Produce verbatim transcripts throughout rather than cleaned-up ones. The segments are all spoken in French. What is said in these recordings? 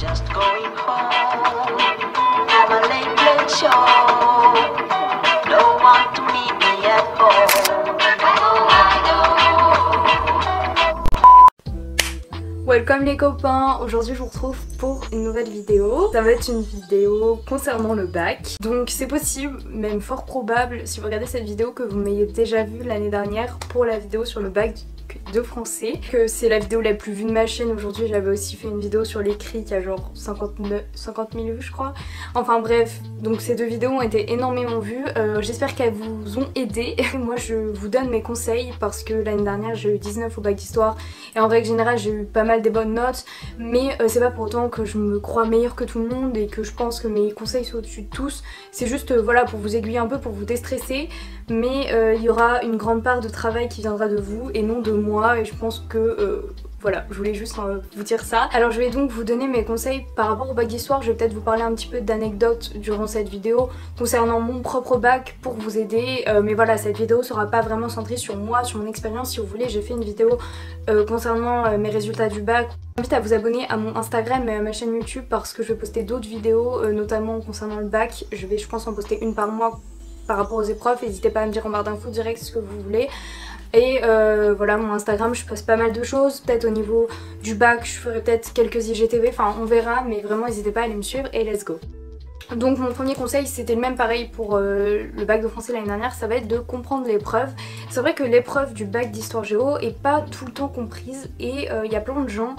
just going home from a late late show. No one to meet me at home. Oh, I know. Welcome les copains, aujourd'hui je vous retrouve pour une nouvelle vidéo. Ça va être une vidéo concernant le bac. Donc c'est possible, même fort probable, si vous regardez cette vidéo, que vous m'ayez déjà vue l'année dernière pour la vidéo sur le bac de français, que c'est la vidéo la plus vue de ma chaîne. Aujourd'hui j'avais aussi fait une vidéo sur l'écrit qui a genre cinquante mille vues je crois, enfin bref, donc ces deux vidéos ont été énormément vues, euh, j'espère qu'elles vous ont aidé. Moi je vous donne mes conseils parce que l'année dernière j'ai eu dix-neuf au bac d'histoire et en règle générale j'ai eu pas mal des bonnes notes, mais euh, c'est pas pour autant que je me crois meilleure que tout le monde et que je pense que mes conseils sont au-dessus de tous. C'est juste euh, voilà, pour vous aiguiller un peu, pour vous déstresser, mais il euh, y aura une grande part de travail qui viendra de vous et non de moi, et je pense que euh, voilà, je voulais juste euh, vous dire ça. Alors je vais donc vous donner mes conseils par rapport au bac d'histoire. Je vais peut-être vous parler un petit peu d'anecdotes durant cette vidéo concernant mon propre bac pour vous aider, euh, mais voilà, cette vidéo sera pas vraiment centrée sur moi, sur mon expérience. Si vous voulez, j'ai fait une vidéo euh, concernant euh, mes résultats du bac. Je vous invite à vous abonner à mon Instagram et à ma chaîne YouTube parce que je vais poster d'autres vidéos euh, notamment concernant le bac. Je vais je pense en poster une par mois par rapport aux épreuves. N'hésitez pas à me dire en barre d'infos direct ce que vous voulez. Et euh, voilà, mon Instagram, je poste pas mal de choses, peut-être au niveau du bac, je ferai peut-être quelques I G T V, enfin on verra, mais vraiment n'hésitez pas à aller me suivre et let's go. Donc mon premier conseil, c'était le même pareil pour euh, le bac de français l'année dernière, ça va être de comprendre l'épreuve. C'est vrai que l'épreuve du bac d'histoire géo est pas tout le temps comprise et il euh, y a plein de gens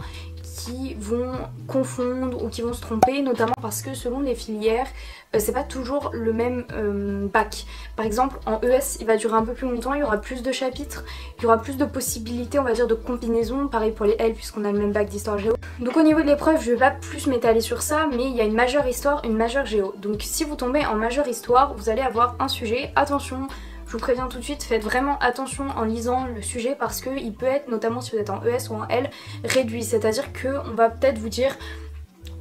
qui vont confondre ou qui vont se tromper, notamment parce que selon les filières, euh, c'est pas toujours le même euh, bac. Par exemple, en E S, il va durer un peu plus longtemps, il y aura plus de chapitres, il y aura plus de possibilités, on va dire, de combinaisons. Pareil pour les L, puisqu'on a le même bac d'histoire géo. Donc au niveau de l'épreuve, je vais pas plus m'étaler sur ça, mais il y a une majeure histoire, une majeure géo. Donc si vous tombez en majeure histoire, vous allez avoir un sujet, attention. Je vous préviens tout de suite, faites vraiment attention en lisant le sujet parce qu'il peut être, notamment si vous êtes en E S ou en L, réduit. C'est-à-dire qu'on va peut-être vous dire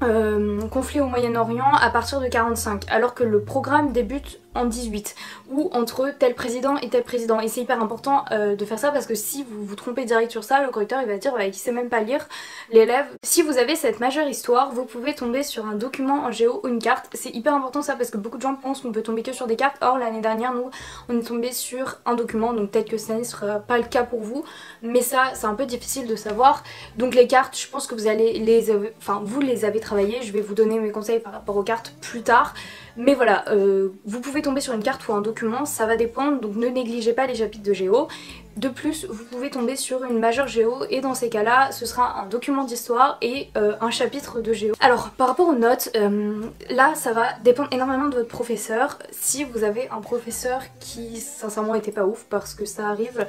euh, conflit au Moyen-Orient à partir de quarante-cinq, alors que le programme débute en dix-huit ou entre tel président et tel président. Et c'est hyper important euh, de faire ça parce que si vous vous trompez direct sur ça, le correcteur il va dire bah, qu'il sait même pas lire l'élève. Si vous avez cette majeure histoire, vous pouvez tomber sur un document en géo ou une carte. C'est hyper important ça parce que beaucoup de gens pensent qu'on peut tomber que sur des cartes. Or l'année dernière nous on est tombé sur un document, donc peut-être que ça ne sera pas le cas pour vous, mais ça c'est un peu difficile de savoir. Donc les cartes, je pense que vous allez les euh, enfin vous les avez travaillées. Je vais vous donner mes conseils par rapport aux cartes plus tard, mais voilà, euh, vous pouvez tomber sur une carte ou un document, ça va dépendre, donc ne négligez pas les chapitres de géo. De plus, vous pouvez tomber sur une majeure géo et dans ces cas-là, ce sera un document d'histoire et euh, un chapitre de géo. Alors, par rapport aux notes, euh, là, ça va dépendre énormément de votre professeur. Si vous avez un professeur qui, sincèrement, était pas ouf, parce que ça arrive,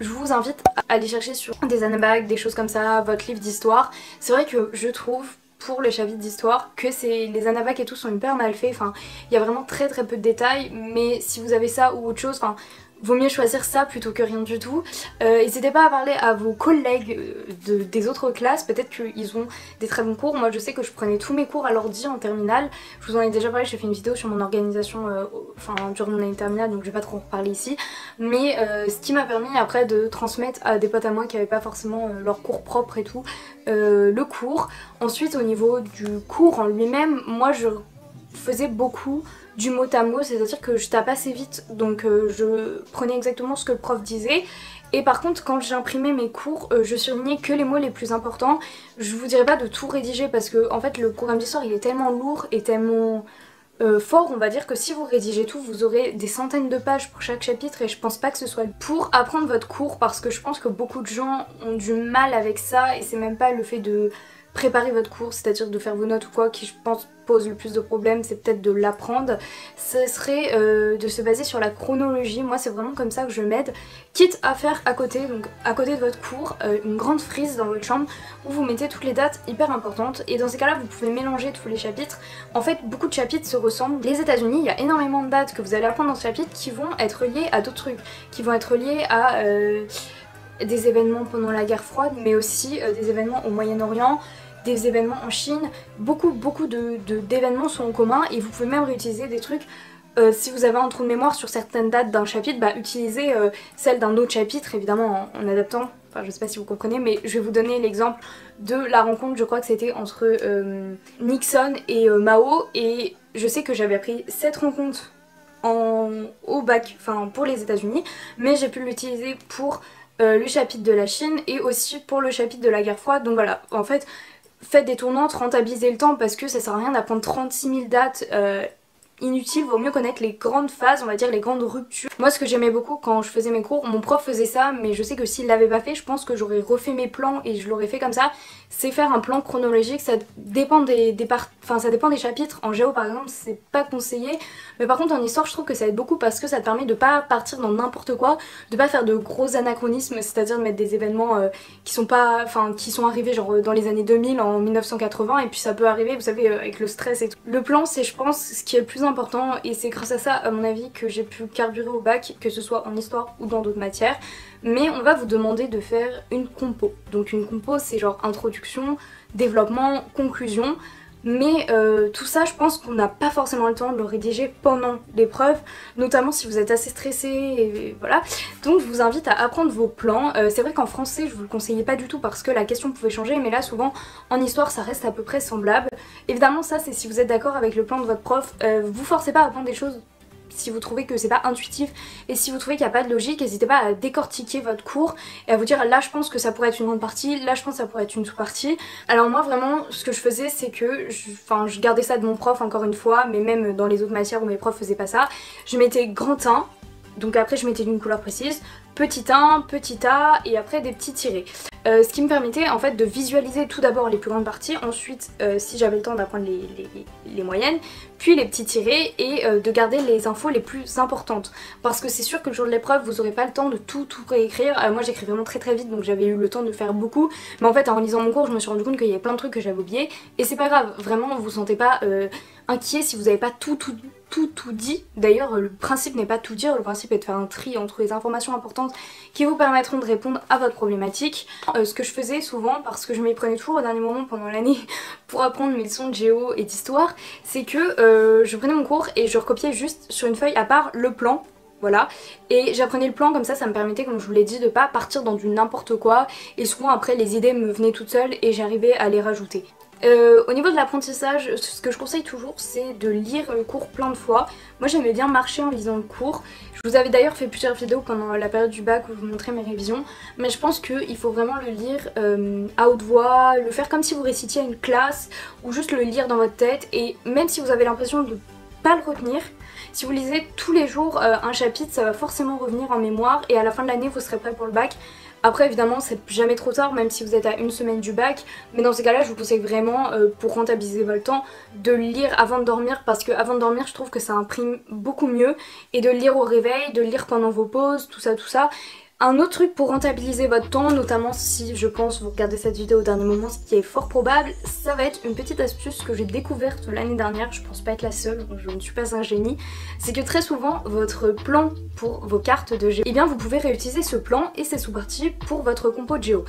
je vous invite à aller chercher sur des anabacs, des choses comme ça, votre livre d'histoire. C'est vrai que je trouve, pour les chapitres d'histoire, que c'est les anabacs et tout sont hyper mal faits, enfin il y a vraiment très très peu de détails, mais si vous avez ça ou autre chose, enfin vaut mieux choisir ça plutôt que rien du tout. Euh, n'hésitez pas à parler à vos collègues de, des autres classes, peut-être qu'ils ont des très bons cours. Moi je sais que je prenais tous mes cours à l'ordi en terminale, je vous en ai déjà parlé, j'ai fait une vidéo sur mon organisation euh, enfin durant mon année terminale, donc je vais pas trop en reparler ici, mais euh, ce qui m'a permis après de transmettre à des potes à moi qui n'avaient pas forcément euh, leur cours propre et tout, euh, le cours. Ensuite au niveau du cours en lui-même, moi je faisais beaucoup du mot à mot, c'est-à-dire que je tape assez vite, donc euh, je prenais exactement ce que le prof disait. Et par contre, quand j'imprimais mes cours, euh, je surlignais que les mots les plus importants. Je vous dirais pas de tout rédiger parce que en fait le programme d'histoire il est tellement lourd et tellement euh, fort, on va dire, que si vous rédigez tout, vous aurez des centaines de pages pour chaque chapitre et je pense pas que ce soit pour apprendre votre cours, parce que je pense que beaucoup de gens ont du mal avec ça et c'est même pas le fait de préparer votre cours, c'est-à-dire de faire vos notes ou quoi, qui je pense pose le plus de problèmes, c'est peut-être de l'apprendre. Ce serait euh, de se baser sur la chronologie. Moi c'est vraiment comme ça que je m'aide, quitte à faire à côté, donc à côté de votre cours, euh, une grande frise dans votre chambre où vous mettez toutes les dates hyper importantes, et dans ces cas-là vous pouvez mélanger tous les chapitres. En fait beaucoup de chapitres se ressemblent. Les États-Unis, il y a énormément de dates que vous allez apprendre dans ce chapitre qui vont être liées à d'autres trucs, qui vont être liées à euh, des événements pendant la guerre froide, mais aussi euh, des événements au Moyen-Orient, des événements en Chine. Beaucoup beaucoup de d'événements sont en commun et vous pouvez même réutiliser des trucs Euh, si vous avez un trou de mémoire sur certaines dates d'un chapitre, bah utilisez euh, celle d'un autre chapitre, évidemment en, en adaptant, enfin je sais pas si vous comprenez, mais je vais vous donner l'exemple de la rencontre, je crois que c'était entre euh, Nixon et euh, Mao, et je sais que j'avais appris cette rencontre en, au bac, enfin pour les États-Unis, mais j'ai pu l'utiliser pour euh, le chapitre de la Chine et aussi pour le chapitre de la guerre froide, donc voilà, en fait, faites des tournantes, rentabilisez le temps parce que ça sert à rien d'apprendre trente-six mille dates euh, inutile, vaut mieux connaître les grandes phases, on va dire les grandes ruptures. Moi ce que j'aimais beaucoup quand je faisais mes cours, mon prof faisait ça, mais je sais que s'il l'avait pas fait, je pense que j'aurais refait mes plans et je l'aurais fait comme ça, c'est faire un plan chronologique, ça dépend des, des par... enfin, ça dépend des chapitres, en géo par exemple c'est pas conseillé, mais par contre en histoire je trouve que ça aide beaucoup parce que ça te permet de pas partir dans n'importe quoi, de pas faire de gros anachronismes, c'est-à-dire de mettre des événements euh, qui sont pas, enfin qui sont arrivés genre dans les années deux mille, en mille neuf cent quatre-vingts, et puis ça peut arriver, vous savez, avec le stress et tout. Le plan c'est je pense ce qui est le plus important important et c'est grâce à ça à mon avis que j'ai pu carburer au bac, que ce soit en histoire ou dans d'autres matières, mais on va vous demander de faire une compo, donc une compo c'est genre introduction, développement, conclusion, mais euh, tout ça je pense qu'on n'a pas forcément le temps de le rédiger pendant l'épreuve, notamment si vous êtes assez stressé et voilà, donc je vous invite à apprendre vos plans. Euh, c'est vrai qu'en français je vous le conseillais pas du tout parce que la question pouvait changer, mais là souvent en histoire ça reste à peu près semblable. Évidemment ça c'est si vous êtes d'accord avec le plan de votre prof, euh, vous forcez pas à apprendre des choses si vous trouvez que c'est pas intuitif et si vous trouvez qu'il n'y a pas de logique, n'hésitez pas à décortiquer votre cours et à vous dire là je pense que ça pourrait être une grande partie, là je pense que ça pourrait être une sous-partie. Alors moi vraiment ce que je faisais c'est que, je, enfin je gardais ça de mon prof encore une fois, mais même dans les autres matières où mes profs faisaient pas ça, je mettais grand teint, donc après je mettais d'une couleur précise, petit teint, petit A et après des petits tirés. Euh, ce qui me permettait en fait de visualiser tout d'abord les plus grandes parties, ensuite euh, si j'avais le temps d'apprendre les, les, les moyennes, puis les petits tirés et euh, de garder les infos les plus importantes. Parce que c'est sûr que le jour de l'épreuve vous aurez pas le temps de tout tout réécrire, euh, moi j'écris vraiment très très vite donc j'avais eu le temps de faire beaucoup, mais en fait en lisant mon cours je me suis rendu compte qu'il y avait plein de trucs que j'avais oubliés et c'est pas grave, vraiment vous vous sentez pas euh, inquiet si vous n'avez pas tout tout tout tout dit. D'ailleurs le principe n'est pas tout dire, le principe est de faire un tri entre les informations importantes qui vous permettront de répondre à votre problématique. Euh, ce que je faisais souvent, parce que je m'y prenais toujours au dernier moment pendant l'année pour apprendre mes leçons de géo et d'histoire, c'est que euh, je prenais mon cours et je recopiais juste sur une feuille à part le plan, voilà, et j'apprenais le plan comme ça, ça me permettait comme je vous l'ai dit de pas partir dans du n'importe quoi et souvent après les idées me venaient toutes seules et j'arrivais à les rajouter. Euh, au niveau de l'apprentissage, ce que je conseille toujours c'est de lire le cours plein de fois. Moi j'aimais bien marcher en lisant le cours, je vous avais d'ailleurs fait plusieurs vidéos pendant la période du bac où je vous montrais mes révisions, mais je pense qu'il faut vraiment le lire euh, à haute voix, le faire comme si vous récitiez à une classe ou juste le lire dans votre tête, et même si vous avez l'impression de pas le retenir, si vous lisez tous les jours euh, un chapitre ça va forcément revenir en mémoire et à la fin de l'année vous serez prêt pour le bac. Après évidemment c'est jamais trop tard même si vous êtes à une semaine du bac, mais dans ces cas là je vous conseille vraiment euh, pour rentabiliser votre temps de lire avant de dormir, parce que avant de dormir je trouve que ça imprime beaucoup mieux, et de lire au réveil, de lire pendant vos pauses, tout ça tout ça. Un autre truc pour rentabiliser votre temps, notamment si je pense vous regardez cette vidéo au dernier moment, ce qui est fort probable, ça va être une petite astuce que j'ai découverte l'année dernière, je pense pas être la seule, je ne suis pas un génie, c'est que très souvent votre plan pour vos cartes de géo, et eh bien vous pouvez réutiliser ce plan et ses sous-parties pour votre compo de géo.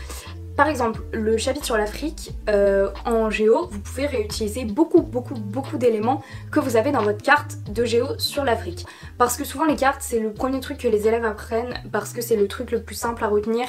Par exemple, le chapitre sur l'Afrique, euh, en géo, vous pouvez réutiliser beaucoup, beaucoup, beaucoup d'éléments que vous avez dans votre carte de géo sur l'Afrique. Parce que souvent les cartes, c'est le premier truc que les élèves apprennent, parce que c'est le truc le plus simple à retenir.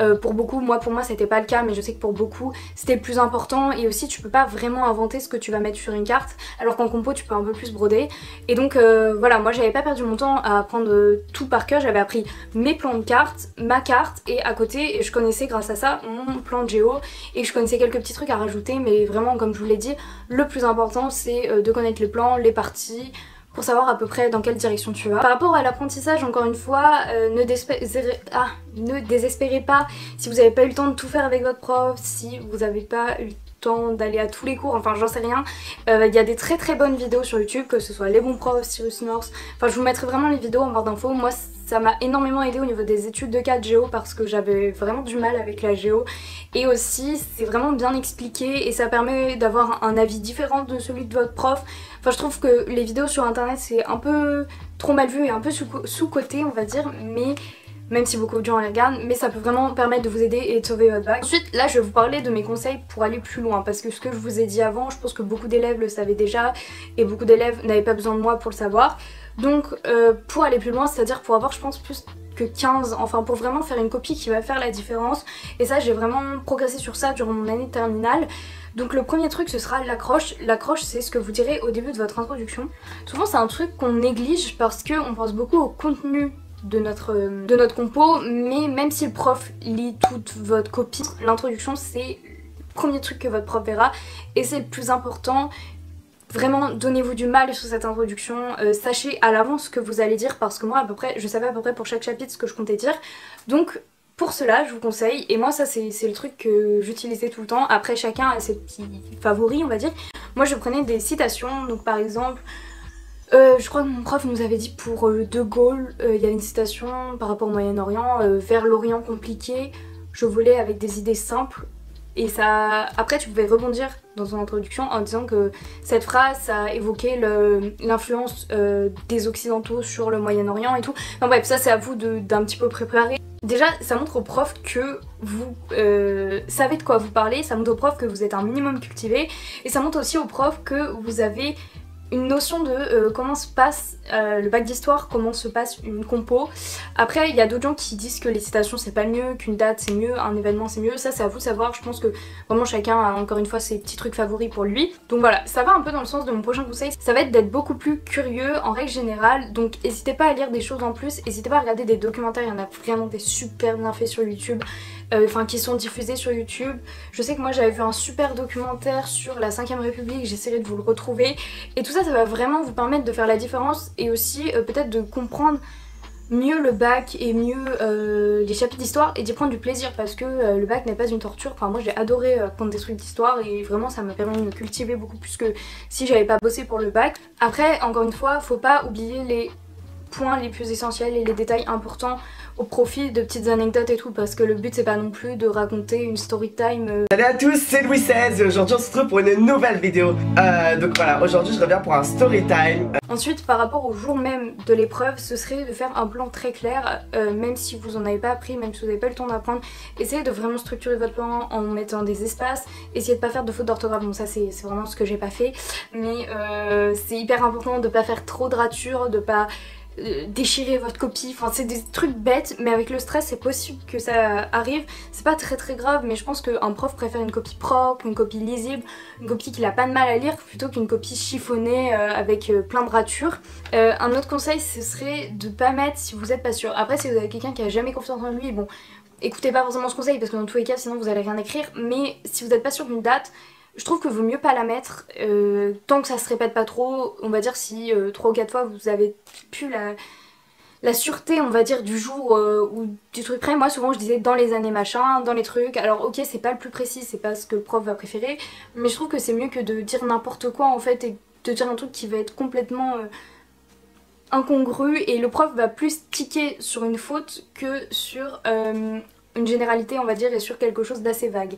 Euh, pour beaucoup, moi pour moi c'était pas le cas, mais je sais que pour beaucoup c'était le plus important, et aussi tu peux pas vraiment inventer ce que tu vas mettre sur une carte alors qu'en compo tu peux un peu plus broder, et donc euh, voilà, moi j'avais pas perdu mon temps à apprendre tout par cœur, j'avais appris mes plans de cartes, ma carte, et à côté je connaissais grâce à ça mon plan de géo et je connaissais quelques petits trucs à rajouter, mais vraiment comme je vous l'ai dit le plus important c'est de connaître les plans, les parties, pour savoir à peu près dans quelle direction tu vas. Par rapport à l'apprentissage, encore une fois, euh, ne, désespérez... Ah, ne désespérez pas si vous n'avez pas eu le temps de tout faire avec votre prof, si vous n'avez pas eu le temps d'aller à tous les cours, enfin j'en sais rien. Il euh, y a des très très bonnes vidéos sur YouTube, que ce soit Les Bons Profs, Cyrus North, enfin je vous mettrai vraiment les vidéos en barre d'infos. Moi ça m'a énormément aidé au niveau des études de cas de géo parce que j'avais vraiment du mal avec la géo, et aussi c'est vraiment bien expliqué et ça permet d'avoir un avis différent de celui de votre prof. Enfin je trouve que les vidéos sur internet c'est un peu trop mal vu et un peu sous-côté on va dire, mais même si beaucoup de gens les regardent, mais ça peut vraiment permettre de vous aider et de sauver votre bac. Ensuite là je vais vous parler de mes conseils pour aller plus loin, parce que ce que je vous ai dit avant je pense que beaucoup d'élèves le savaient déjà et beaucoup d'élèves n'avaient pas besoin de moi pour le savoir. Donc euh, pour aller plus loin, c'est-à-dire pour avoir je pense plus que quinze, enfin pour vraiment faire une copie qui va faire la différence. Et ça, j'ai vraiment progressé sur ça durant mon année de terminale. Donc le premier truc, ce sera l'accroche. L'accroche, c'est ce que vous direz au début de votre introduction. Souvent c'est un truc qu'on néglige parce qu'on pense beaucoup au contenu de notre, de notre compo, mais même si le prof lit toute votre copie, l'introduction c'est le premier truc que votre prof verra et c'est le plus important. Vraiment, donnez-vous du mal sur cette introduction, euh, sachez à l'avance ce que vous allez dire parce que moi à peu près, je savais à peu près pour chaque chapitre ce que je comptais dire. Donc pour cela, je vous conseille, et moi ça c'est le truc que j'utilisais tout le temps, après chacun a ses petits favoris on va dire. Moi je prenais des citations, donc par exemple, euh, je crois que mon prof nous avait dit pour euh, De Gaulle, il euh, y a une citation par rapport au Moyen-Orient, euh, vers l'Orient compliqué, je volais avec des idées simples. Et ça, après tu pouvais rebondir dans ton introduction en disant que cette phrase ça évoquait l'influence euh, des occidentaux sur le Moyen-Orient et tout. Enfin bref, ça c'est à vous d'un petit peu préparer. Déjà ça montre au prof que vous euh, savez de quoi vous parlez, ça montre au prof que vous êtes un minimum cultivé et ça montre aussi au prof que vous avez une notion de euh, comment se passe euh, le bac d'histoire, comment se passe une compo. Après il y a d'autres gens qui disent que les citations c'est pas le mieux, qu'une date c'est mieux, un événement c'est mieux, ça c'est à vous de savoir. Je pense que vraiment chacun a encore une fois ses petits trucs favoris pour lui. Donc voilà, ça va un peu dans le sens de mon prochain conseil, ça va être d'être beaucoup plus curieux en règle générale. Donc n'hésitez pas à lire des choses en plus, n'hésitez pas à regarder des documentaires, il y en a vraiment des super bien faits sur YouTube, enfin euh, qui sont diffusés sur YouTube. Je sais que moi j'avais vu un super documentaire sur la cinquième République, j'essaierai de vous le retrouver. Et tout ça, ça va vraiment vous permettre de faire la différence et aussi euh, peut-être de comprendre mieux le bac et mieux euh, les chapitres d'histoire et d'y prendre du plaisir parce que euh, le bac n'est pas une torture. Enfin moi j'ai adoré euh, prendre des trucs d'histoire et vraiment ça m'a permis de me cultiver beaucoup plus que si j'avais pas bossé pour le bac. Après encore une fois, faut pas oublier les points les plus essentiels et les détails importants au profit de petites anecdotes et tout parce que le but c'est pas non plus de raconter une story time. Salut à tous, c'est Louis seize et aujourd'hui on se retrouve pour une nouvelle vidéo. Euh, donc voilà, aujourd'hui je reviens pour un story time. Ensuite par rapport au jour même de l'épreuve, ce serait de faire un plan très clair, euh, même si vous en avez pas appris, même si vous n'avez pas le temps d'apprendre, essayez de vraiment structurer votre plan en mettant des espaces, essayez de pas faire de fautes d'orthographe, bon ça c'est vraiment ce que j'ai pas fait, mais euh, c'est hyper important de pas faire trop de ratures, de pas déchirer votre copie, enfin c'est des trucs bêtes mais avec le stress c'est possible que ça arrive, c'est pas très très grave mais je pense qu'un prof préfère une copie propre, une copie lisible, une copie qu'il a pas de mal à lire plutôt qu'une copie chiffonnée euh, avec euh, plein de ratures. Euh, un autre conseil ce serait de pas mettre si vous êtes pas sûr, après si vous avez quelqu'un qui a jamais confiance en lui, bon écoutez pas forcément ce conseil parce que dans tous les cas sinon vous allez rien écrire, mais si vous n'êtes pas sûr d'une date, je trouve que vaut mieux pas la mettre euh, tant que ça se répète pas trop. On va dire si euh, trois ou quatre fois vous avez plus la, la sûreté on va dire du jour euh, ou du truc près. Moi souvent je disais dans les années machin, dans les trucs. Alors ok c'est pas le plus précis, c'est pas ce que le prof va préférer, mais je trouve que c'est mieux que de dire n'importe quoi en fait et de dire un truc qui va être complètement euh, incongru et le prof va plus tiquer sur une faute que sur euh, une généralité on va dire et sur quelque chose d'assez vague.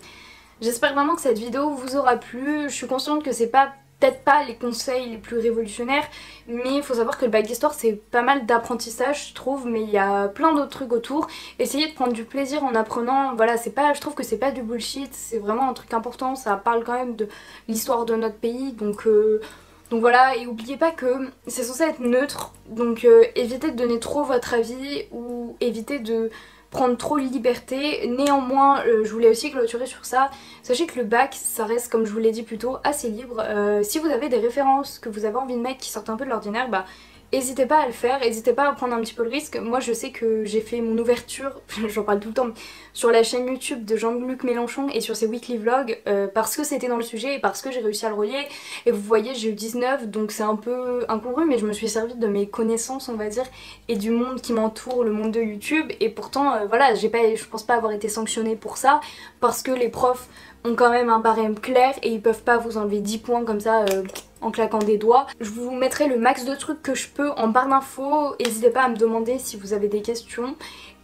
J'espère vraiment que cette vidéo vous aura plu, je suis consciente que c'est pas peut-être pas les conseils les plus révolutionnaires, mais il faut savoir que le bac d'histoire c'est pas mal d'apprentissage je trouve, mais il y a plein d'autres trucs autour. Essayez de prendre du plaisir en apprenant, voilà c'est pas, je trouve que c'est pas du bullshit, c'est vraiment un truc important, ça parle quand même de l'histoire de notre pays, donc... Euh... Donc voilà, et oubliez pas que c'est censé être neutre, donc euh, évitez de donner trop votre avis ou évitez de prendre trop de liberté. Néanmoins, euh, je voulais aussi clôturer sur ça, sachez que le bac, ça reste comme je vous l'ai dit plus tôt, assez libre. Euh, si vous avez des références que vous avez envie de mettre qui sortent un peu de l'ordinaire, bah n'hésitez pas à le faire, n'hésitez pas à prendre un petit peu le risque. Moi je sais que j'ai fait mon ouverture, j'en parle tout le temps, mais sur la chaîne YouTube de Jean-Luc Mélenchon et sur ses weekly vlogs euh, parce que c'était dans le sujet et parce que j'ai réussi à le relier. Et vous voyez j'ai eu dix-neuf donc c'est un peu incongru mais je me suis servie de mes connaissances on va dire et du monde qui m'entoure, le monde de YouTube. Et pourtant euh, voilà, j'ai pas, je pense pas avoir été sanctionnée pour ça parce que les profs ont quand même un barème clair et ils peuvent pas vous enlever dix points comme ça euh, en claquant des doigts. Je vous mettrai le max de trucs que je peux en barre d'infos, n'hésitez pas à me demander si vous avez des questions.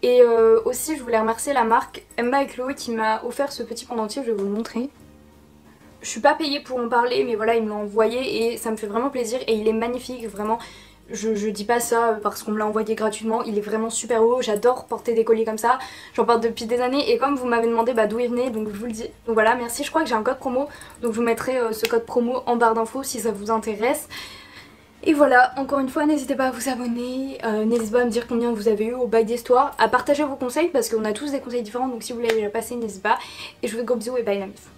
Et euh, aussi je voulais remercier la marque emmaetchloe qui m'a offert ce petit pendentif, je vais vous le montrer. Je suis pas payée pour en parler mais voilà ils me l'ont envoyé et ça me fait vraiment plaisir et il est magnifique vraiment. Je, je dis pas ça parce qu'on me l'a envoyé gratuitement, il est vraiment super beau, j'adore porter des colliers comme ça, j'en porte depuis des années et comme vous m'avez demandé bah, d'où il venait donc je vous le dis. Donc voilà merci, je crois que j'ai un code promo donc je vous mettrai euh, ce code promo en barre d'infos si ça vous intéresse. Et voilà, encore une fois, n'hésitez pas à vous abonner, euh, n'hésitez pas à me dire combien vous avez eu au bail d'histoire, à partager vos conseils parce qu'on a tous des conseils différents, donc si vous l'avez déjà passé, n'hésitez pas. Et je vous fais de gros bisous et bye la meuf.